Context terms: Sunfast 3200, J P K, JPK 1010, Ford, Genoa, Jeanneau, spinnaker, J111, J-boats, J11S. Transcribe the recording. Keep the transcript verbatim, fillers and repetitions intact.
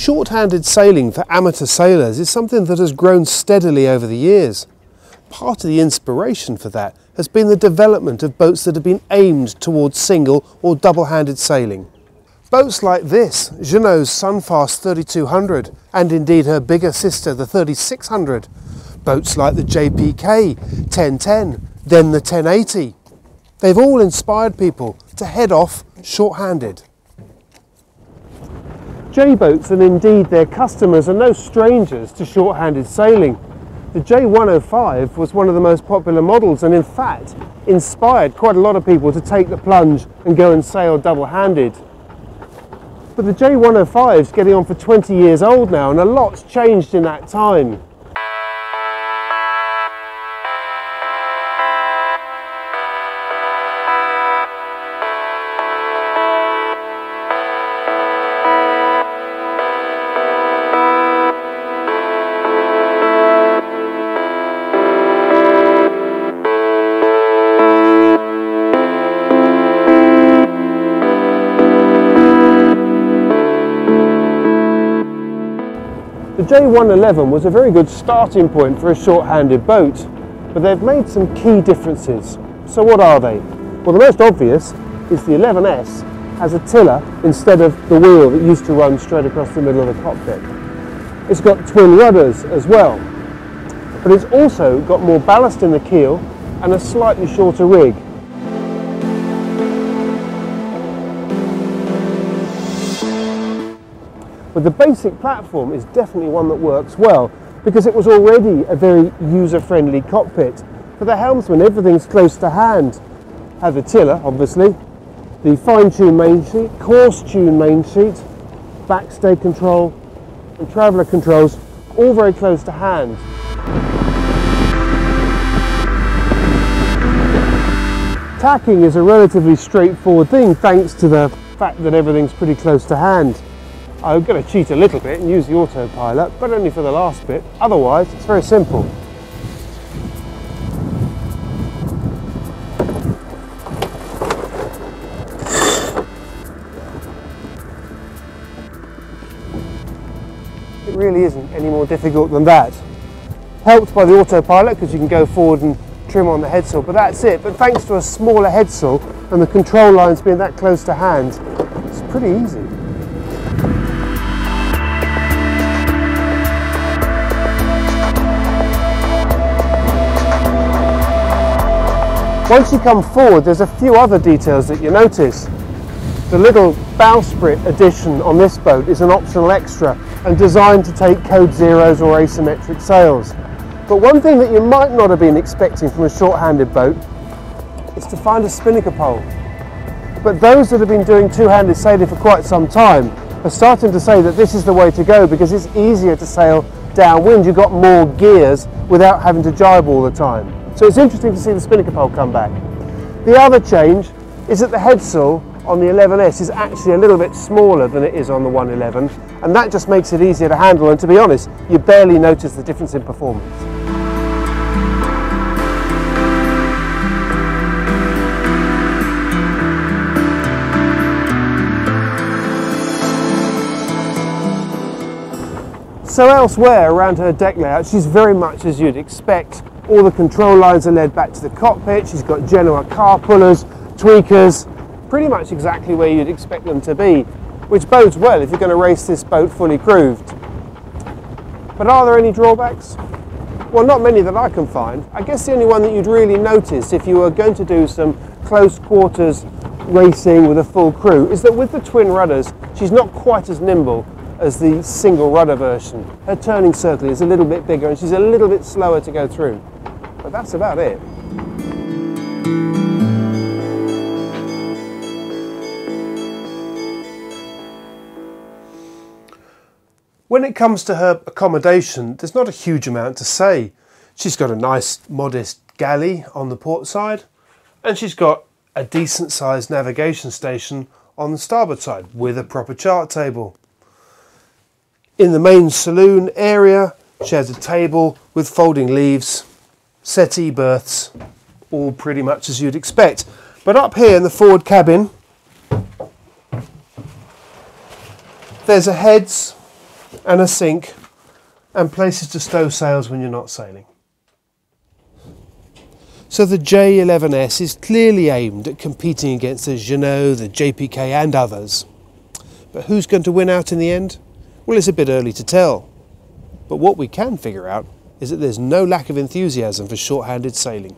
Shorthanded sailing for amateur sailors is something that has grown steadily over the years. Part of the inspiration for that has been the development of boats that have been aimed towards single or double-handed sailing. Boats like this, Jeanneau's Sunfast thirty-two hundred, and indeed her bigger sister, the thirty-six hundred. Boats like the J P K ten ten, then the ten eighty. They've all inspired people to head off shorthanded. J-boats, and indeed their customers, are no strangers to shorthanded sailing. The J one oh five was one of the most popular models and in fact inspired quite a lot of people to take the plunge and go and sail double-handed. But the J one oh five is getting on for twenty years old now, and a lot's changed in that time. The J one eleven was a very good starting point for a shorthanded boat, but they've made some key differences. So what are they? Well, the most obvious is the eleven S has a tiller instead of the wheel that used to run straight across the middle of the cockpit. It's got twin rudders as well, but it's also got more ballast in the keel and a slightly shorter rig. But the basic platform is definitely one that works well, because it was already a very user-friendly cockpit. For the helmsman, everything's close to hand. Have the tiller, obviously, the fine-tuned main sheet, coarse-tuned main sheet, backstay control and traveller controls, all very close to hand. Tacking is a relatively straightforward thing, thanks to the fact that everything's pretty close to hand. I'm going to cheat a little bit and use the autopilot, but only for the last bit. Otherwise, it's very simple. It really isn't any more difficult than that. Helped by the autopilot, because you can go forward and trim on the headsail, but that's it. But thanks to a smaller headsail and the control lines being that close to hand, it's pretty easy. Once you come forward, there's a few other details that you notice. The little bowsprit addition on this boat is an optional extra and designed to take code zeros or asymmetric sails. But one thing that you might not have been expecting from a shorthanded boat is to find a spinnaker pole. But those that have been doing two-handed sailing for quite some time are starting to say that this is the way to go, because it's easier to sail downwind. You've got more gears without having to jibe all the time. So it's interesting to see the spinnaker pole come back. The other change is that the headsail on the eleven S is actually a little bit smaller than it is on the one eleven, and that just makes it easier to handle, and to be honest, you barely notice the difference in performance. So elsewhere around her deck layout, she's very much as you'd expect. All the control lines are led back to the cockpit. She's got Genoa car pullers, tweakers, pretty much exactly where you'd expect them to be, which bodes well if you're going to race this boat fully crewed. But are there any drawbacks? Well, not many that I can find. I guess the only one that you'd really notice if you were going to do some close quarters racing with a full crew is that with the twin rudders, she's not quite as nimble as the single rudder version. Her turning circle is a little bit bigger and she's a little bit slower to go through. But that's about it. When it comes to her accommodation, there's not a huge amount to say. She's got a nice, modest galley on the port side, and she's got a decent sized navigation station on the starboard side with a proper chart table. In the main saloon area, she has a table with folding leaves, settee berths, all pretty much as you'd expect. But up here in the forward cabin, there's a heads, and a sink and places to stow sails when you're not sailing. So the J eleven S is clearly aimed at competing against the Jeanneau, the J P K and others. But who's going to win out in the end? Well, it's a bit early to tell. But what we can figure out is that there's no lack of enthusiasm for short-handed sailing.